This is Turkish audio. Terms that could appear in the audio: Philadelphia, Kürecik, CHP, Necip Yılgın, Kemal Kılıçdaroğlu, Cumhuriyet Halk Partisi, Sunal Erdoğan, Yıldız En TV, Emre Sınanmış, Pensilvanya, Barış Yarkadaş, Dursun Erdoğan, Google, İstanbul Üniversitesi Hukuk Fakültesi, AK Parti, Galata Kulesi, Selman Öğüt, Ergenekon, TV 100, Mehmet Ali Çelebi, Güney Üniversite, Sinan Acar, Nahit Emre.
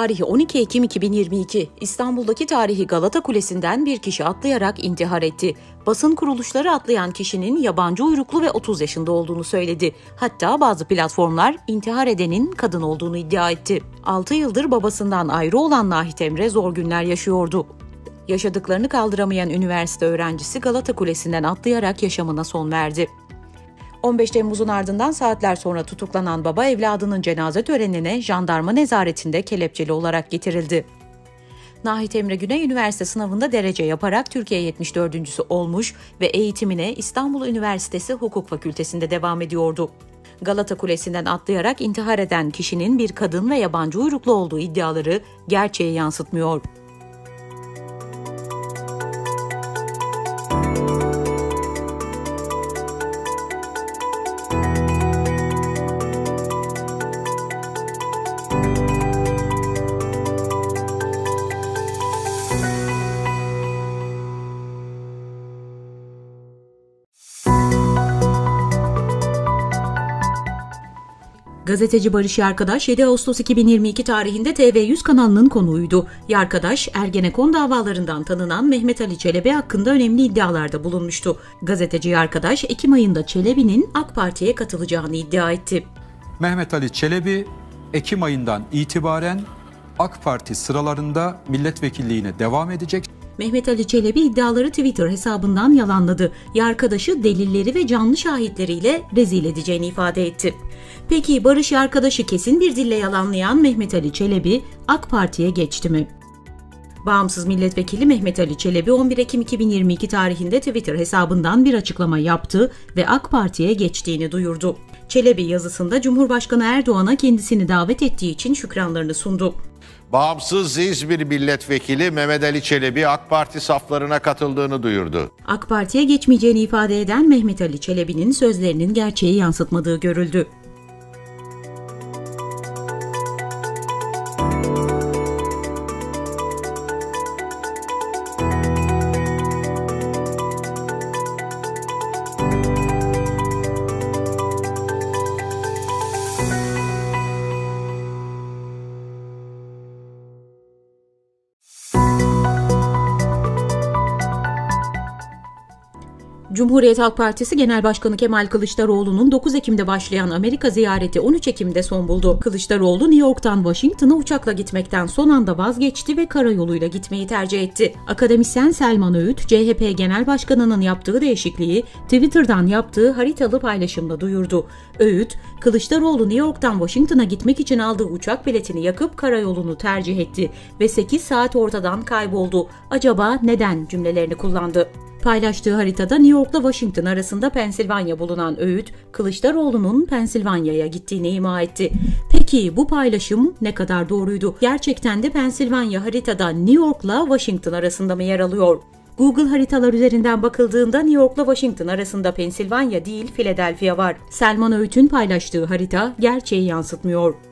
tarihi 12 Ekim 2022, İstanbul'daki tarihi Galata Kulesi'nden bir kişi atlayarak intihar etti. Basın kuruluşları atlayan kişinin yabancı uyruklu ve 30 yaşında olduğunu söyledi. Hatta bazı platformlar intihar edenin kadın olduğunu iddia etti. 6 yıldır babasından ayrı olan Nahit Emre zor günler yaşıyordu. Yaşadıklarını kaldıramayan üniversite öğrencisi Galata Kulesi'nden atlayarak yaşamına son verdi. 15 Temmuz'un ardından saatler sonra tutuklanan baba evladının cenaze törenine jandarma nezaretinde kelepçeli olarak getirildi. Nahit Emre Güney Üniversite sınavında derece yaparak Türkiye 74.sü olmuş ve eğitimine İstanbul Üniversitesi Hukuk Fakültesi'nde devam ediyordu. Galata Kulesi'nden atlayarak intihar eden kişinin bir kadın ve yabancı uyruklu olduğu iddiaları gerçeği yansıtmıyor. Gazeteci Barış Yarkadaş 7 Ağustos 2022 tarihinde TV 100 kanalının konuğuydu. Yarkadaş, Ergenekon davalarından tanınan Mehmet Ali Çelebi hakkında önemli iddialarda bulunmuştu. Gazeteci Yarkadaş, Ekim ayında Çelebi'nin AK Parti'ye katılacağını iddia etti. Mehmet Ali Çelebi, Ekim ayından itibaren AK Parti sıralarında milletvekilliğine devam edecek. Mehmet Ali Çelebi iddiaları Twitter hesabından yalanladı. Yarkadaş'ı delilleri ve canlı şahitleriyle rezil edeceğini ifade etti. Peki Barış Yarkadaş'ı kesin bir dille yalanlayan Mehmet Ali Çelebi AK Parti'ye geçti mi? Bağımsız milletvekili Mehmet Ali Çelebi 11 Ekim 2022 tarihinde Twitter hesabından bir açıklama yaptı ve AK Parti'ye geçtiğini duyurdu. Çelebi yazısında Cumhurbaşkanı Erdoğan'a kendisini davet ettiği için şükranlarını sundu. Bağımsız İzmir milletvekili Mehmet Ali Çelebi AK Parti saflarına katıldığını duyurdu. AK Parti'ye geçmeyeceğini ifade eden Mehmet Ali Çelebi'nin sözlerinin gerçeği yansıtmadığı görüldü. Cumhuriyet Halk Partisi Genel Başkanı Kemal Kılıçdaroğlu'nun 9 Ekim'de başlayan Amerika ziyareti 13 Ekim'de son buldu. Kılıçdaroğlu New York'tan Washington'a uçakla gitmekten son anda vazgeçti ve karayoluyla gitmeyi tercih etti. Akademisyen Selman Öğüt, CHP Genel Başkanı'nın yaptığı değişikliği Twitter'dan yaptığı haritalı paylaşımla duyurdu. Öğüt, Kılıçdaroğlu New York'tan Washington'a gitmek için aldığı uçak biletini yakıp karayolunu tercih etti ve 8 saat ortadan kayboldu. Acaba neden cümlelerini kullandı? Paylaştığı haritada New York'la Washington arasında Pensilvanya bulunan Öğüt, Kılıçdaroğlu'nun Pensilvanya'ya gittiğini ima etti. Peki bu paylaşım ne kadar doğruydu? Gerçekten de Pensilvanya haritada New York'la Washington arasında mı yer alıyor? Google haritalar üzerinden bakıldığında New York'la Washington arasında Pensilvanya değil, Philadelphia var. Selman Öğüt'ün paylaştığı harita gerçeği yansıtmıyor.